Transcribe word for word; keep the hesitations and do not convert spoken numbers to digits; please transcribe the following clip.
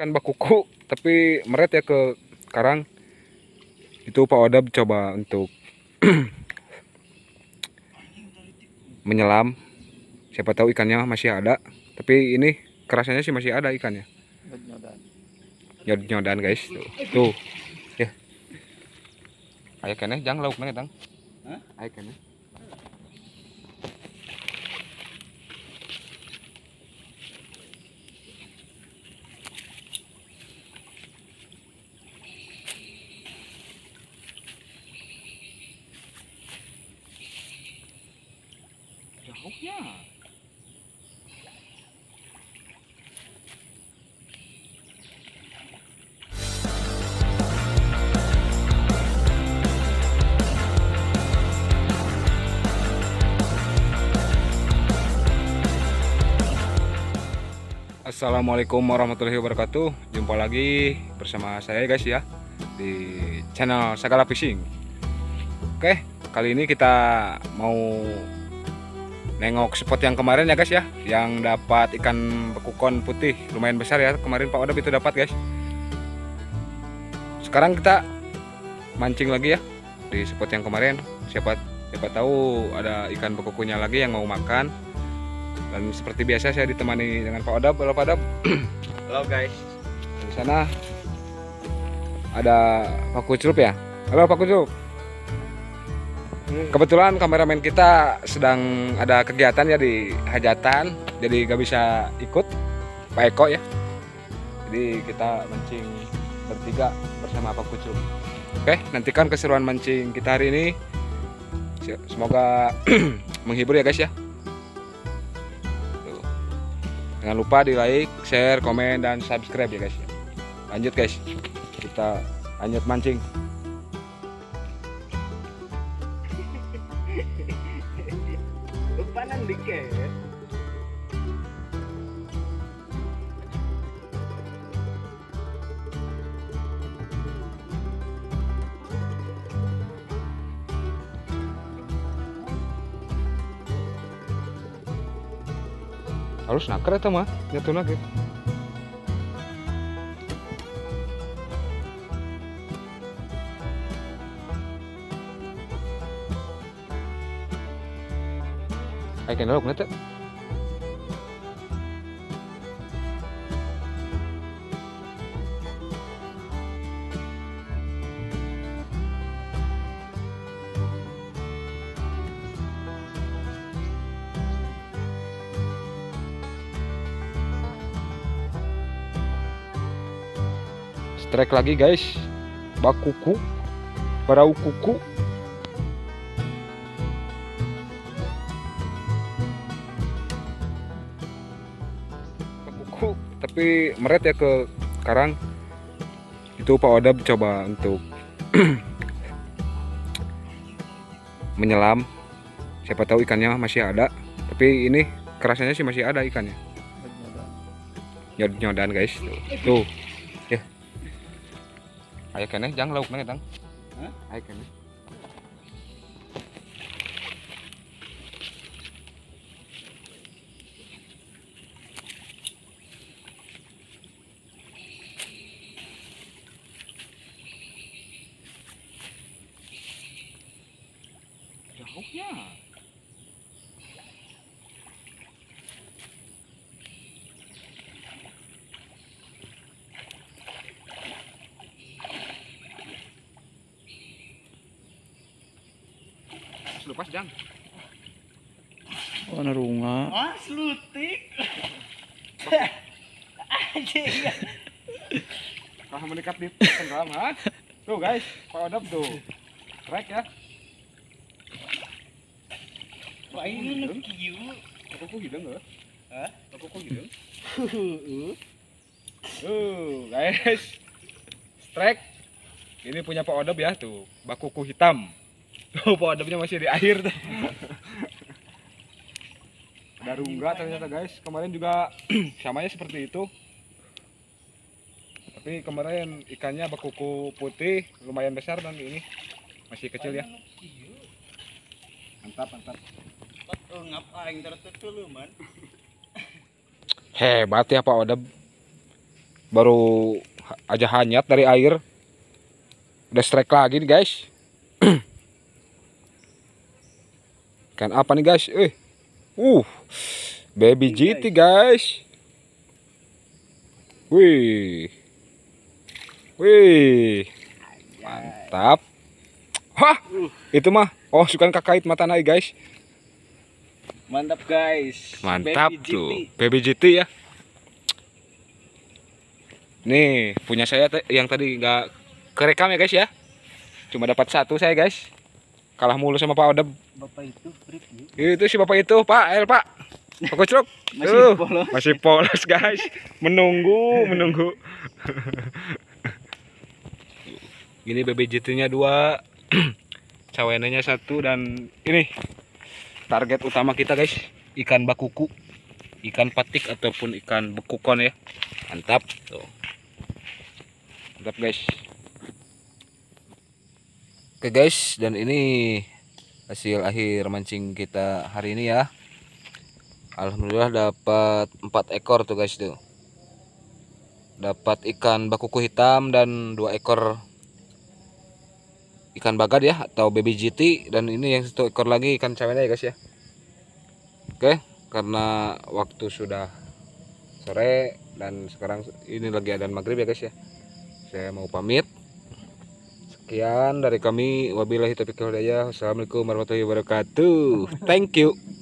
ikan bakuku tapi meret ya ke karang. Itu Pak Odeb coba untuk menyelam, siapa tahu ikannya masih ada. Tapi ini kerasanya sih masih ada ikannya, nyodan guys tuh, tuh. Ya ayo kene jang lauk mana tang, ayo kene. Ya. Assalamualaikum warahmatullahi wabarakatuh. Jumpa lagi bersama saya guys ya di channel Sagala Fishing. Oke, kali ini kita mau nengok spot yang kemarin ya guys ya, yang dapat ikan bekukon putih lumayan besar ya kemarin Pak Odeb itu dapat guys. Sekarang kita mancing lagi ya di spot yang kemarin, siapa siapa tahu ada ikan bekukunya lagi yang mau makan. Dan seperti biasa saya ditemani dengan Pak Odeb. Halo Pak Odeb. Halo guys. Di sana ada Pak Kucrup ya. Halo Pak Kucrup. Kebetulan kameramen kita sedang ada kegiatan ya di hajatan, jadi gak bisa ikut Pak Eko ya. Jadi kita mancing bertiga bersama Pak Kucrup. Oke, nantikan keseruan mancing kita hari ini. Semoga menghibur ya guys ya. Tuh. Jangan lupa di like, share, komen, dan subscribe ya guys. Lanjut guys, kita lanjut mancing. Umpanan dike. Harus naker eta mah, nyatuna ge. Ayo kenalok nete. Strike lagi guys, bakuku, barau kuku. Tapi meret ya ke karang. Itu Pak Odeb coba untuk menyelam, siapa tahu ikannya masih ada. Tapi ini kerasanya sih masih ada ikannya, nyodan guys tuh, tuh. Ya ayo kene jang lauk mana tang, ayo kene. Ya. Selupas jang. Oh, narunga. Ah, selutik. Anjing. Kalau mendekat di tenggelam, ha? Tuh guys, Pak Odeb tuh. Rek ya. Wah ini lucu. Aku kok hidung nggak? Hah? Aku kok hidung? Tuh guys, strike. Ini punya Pak Odeb ya tuh, bakuku hitam. Tuh Pak Odebnya masih di air tuh. Ada rungga ternyata guys. Kemarin juga samanya seperti itu. Tapi kemarin ikannya bakuku putih lumayan besar dan ini masih kecil ya. Mantap mantap. Hebat ya Pak Odeb. baru aja hanyut dari air. Udah strike lagi nih guys. Ikan apa nih guys? Eh, uh, baby G T guys. Wih, wih, mantap. Hah, itu mah. Oh, sukan kakait mata naik guys. Mantap guys. Mantap baby tuh, G T. Baby G T ya. Nih punya saya yang tadi nggak kerekam ya guys ya, cuma dapat satu saya guys, kalah mulu sama Pak Odeb. Bapak itu review. Itu si bapak itu Pak El Pak, Pak Kucrup. Masih uh, polos. Masih polos guys, menunggu menunggu. Ini B B J T-nya dua, cawenenya satu dan ini target utama kita guys, ikan bakuku, ikan patik ataupun ikan bekukon ya, mantap tuh. Mantap guys. Oke guys, dan ini hasil akhir mancing kita hari ini ya. Alhamdulillah dapat empat ekor tuh guys tuh. Dapat ikan bakuku hitam dan dua ekor ikan bagad ya atau baby G T, dan ini yang satu ekor lagi ikan cawena ya guys ya. Oke, karena waktu sudah sore dan sekarang ini lagi adzan maghrib ya guys ya. Saya mau pamit. Sekian dari kami, wabillahi taufiq wal hidayah. Assalamualaikum warahmatullahi wabarakatuh. Thank you.